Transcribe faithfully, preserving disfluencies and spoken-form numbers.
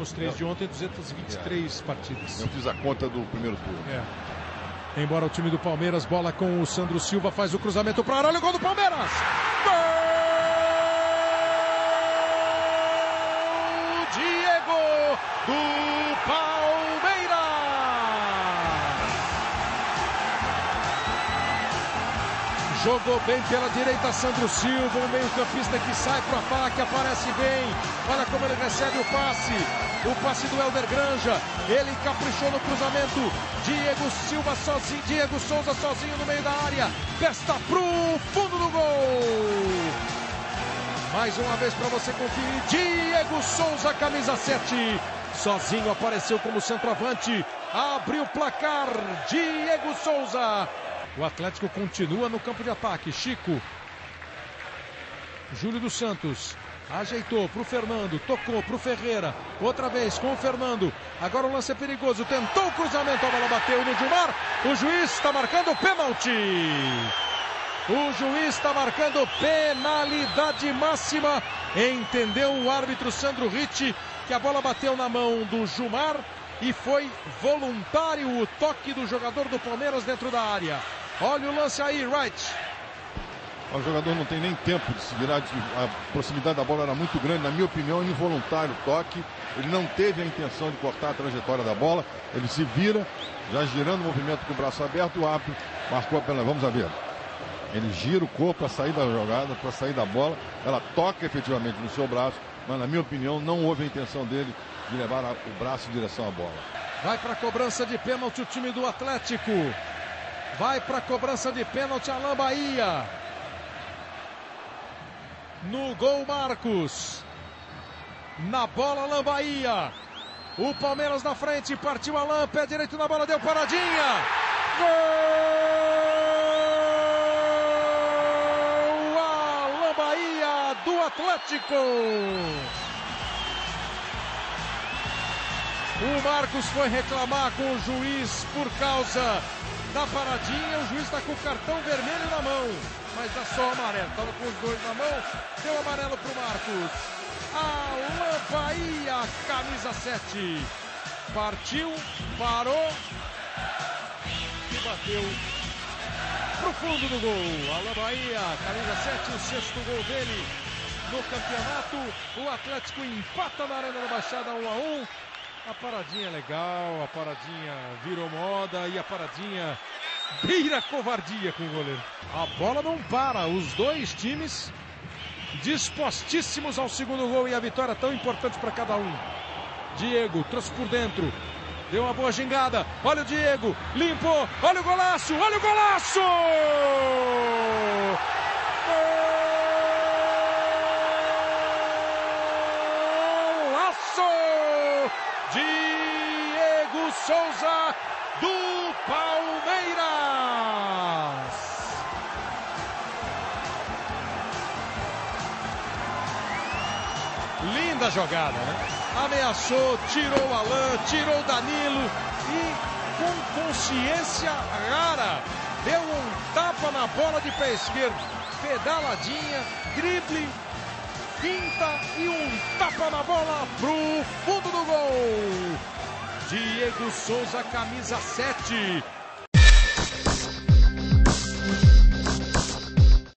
os três de ontem, duzentas e vinte e três é. partidas. Eu fiz a conta do primeiro turno. É. Embora o time do Palmeiras, bola com o Sandro Silva, faz o cruzamento para a área, olha o gol do Palmeiras! Gol! Diego do Palmeiras! Jogou bem pela direita Sandro Silva, um meio-campista que sai para o ataque, aparece bem. Olha como ele recebe o passe, o passe do Helder Granja. Ele caprichou no cruzamento. Diego Silva sozinho, Diego Souza sozinho no meio da área. Pesta pro fundo do gol. Mais uma vez para você conferir, Diego Souza, camisa sete. Sozinho apareceu como centroavante. Abriu o placar, Diego Souza. O Atlético continua no campo de ataque. Chico. Júlio dos Santos. Ajeitou para o Fernando. Tocou para o Ferreira. Outra vez com o Fernando. Agora o lance é perigoso. Tentou o cruzamento. A bola bateu no Jumar. O juiz está marcando pênalti. O juiz está marcando penalidade máxima. Entendeu o árbitro Sandro Ricci que a bola bateu na mão do Jumar. E foi voluntário o toque do jogador do Palmeiras dentro da área. Olha o lance aí, Wright. O jogador não tem nem tempo de se virar, a proximidade da bola era muito grande. Na minha opinião, involuntário o toque. Ele não teve a intenção de cortar a trajetória da bola. Ele se vira, já girando o movimento com o braço aberto. O árbitro marcou a pena. Vamos ver. Ele gira o corpo para sair da jogada, para sair da bola. Ela toca efetivamente no seu braço. Mas, na minha opinião, não houve a intenção dele de levar o braço em direção à bola. Vai para a cobrança de pênalti o time do Atlético. Vai para a cobrança de pênalti Alan Bahia. No gol, Marcos. Na bola, Alan Bahia. O Palmeiras na frente. Partiu Alan, pé direito na bola, deu paradinha. Gol! Alan Bahia do Atlético. O Marcos foi reclamar com o juiz por causa da paradinha. O juiz está com o cartão vermelho na mão, mas dá só o amarelo. Estava com os dois na mão, deu amarelo para o Marcos. Alan Bahia, camisa sete. Partiu, parou e bateu pro fundo do gol. Alan Bahia, camisa sete, o sexto gol dele no campeonato. O Atlético empata na Arena da Baixada um a um. A paradinha é legal, a paradinha virou moda e a paradinha beira covardia com o goleiro. A bola não para, os dois times dispostíssimos ao segundo gol e a vitória tão importante para cada um. Diego trouxe por dentro, deu uma boa gingada, olha o Diego, limpou, olha o golaço, olha o golaço! Diego Souza do Palmeiras. Linda jogada, né? Ameaçou, tirou o Alan, tirou o Danilo e com consciência rara deu um tapa na bola de pé esquerdo. Pedaladinha, drible, pinta e um tapa na bola pro fundo do gol. Diego Souza, camisa sete.